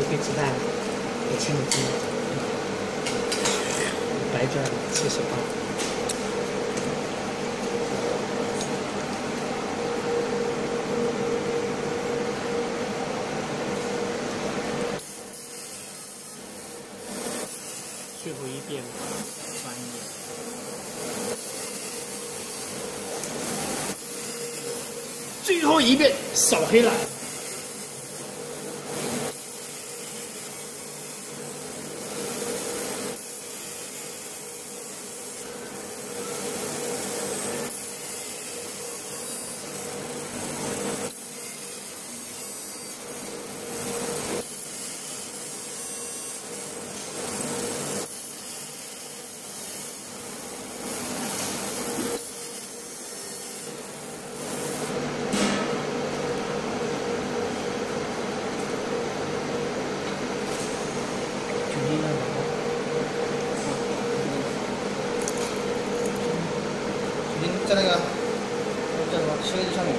一个鸡蛋100斤，白钻70磅。最后一遍翻页，最后一遍扫黑了。 在那个叫什么7个字上面，